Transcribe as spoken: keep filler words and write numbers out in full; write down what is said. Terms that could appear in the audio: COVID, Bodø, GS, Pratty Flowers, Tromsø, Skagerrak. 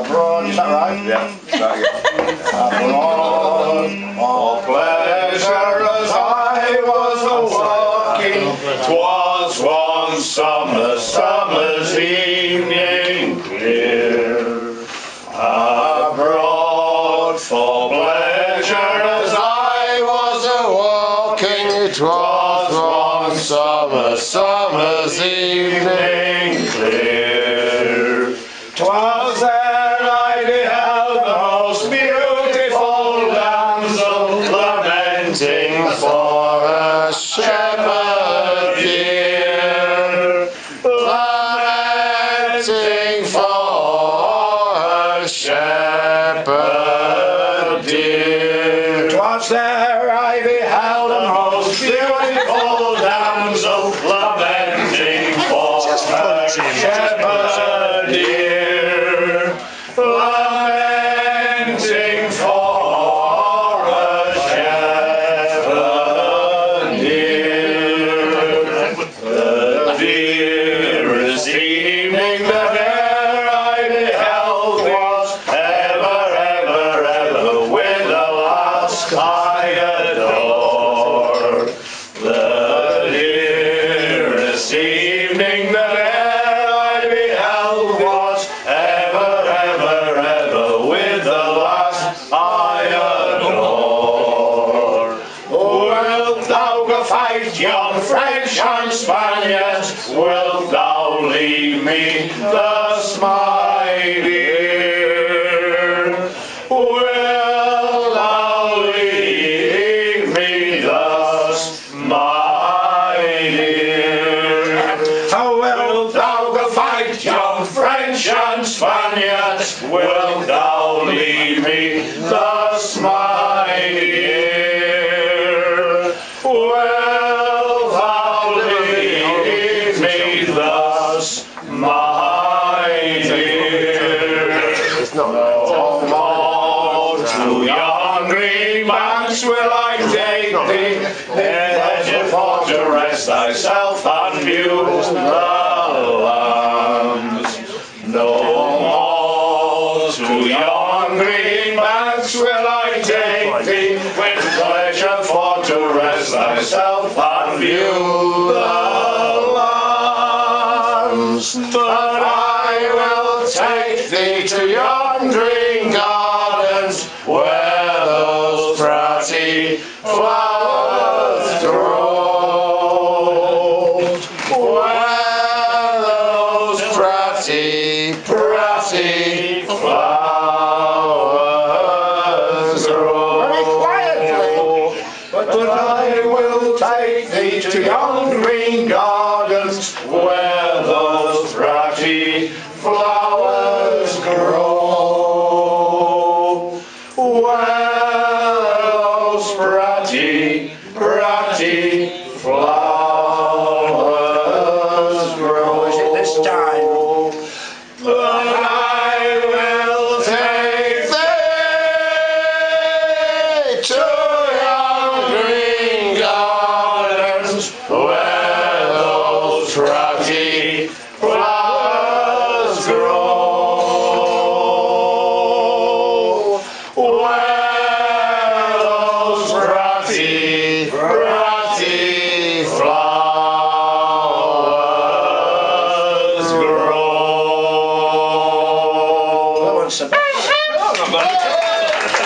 abroad, is that right? Yeah. Abroad, all pleasure as I was a-walking, 'twas one summer, summer's evening clear. Abroad, for pleasure as I was a-walking, 'twas one summer, summer's evening clear. 'Twas there I beheld the most beautiful damsel lamenting for a shepherd dear, lamenting for a shepherd dear. 'Twas there I beheld the most beautiful damsel lamenting for a shepherd dear. Young French and Spaniards, wilt thou leave me thus, my dear? Wilt thou leave me thus, my dear? Wilt thou go fight, young French and Spaniards? Wilt thou leave me thus, my dear? To yon green banks will I take thee, there henceforth to rest thyself and view the lands. No more to yon green banks will I take thee, with pleasure for to rest thyself and view the lands. But I will take thee to yon green gardens, where those pratty flowers grow, where those pratty, pratty flowers grow. But I will take thee to yon green gardens, where those pratty flowers grow. Pratty, pratty flowers grow. Is it this time? But I will take thee to yon green gardens, where those pratty flowers grow. Where pratty flowers grow.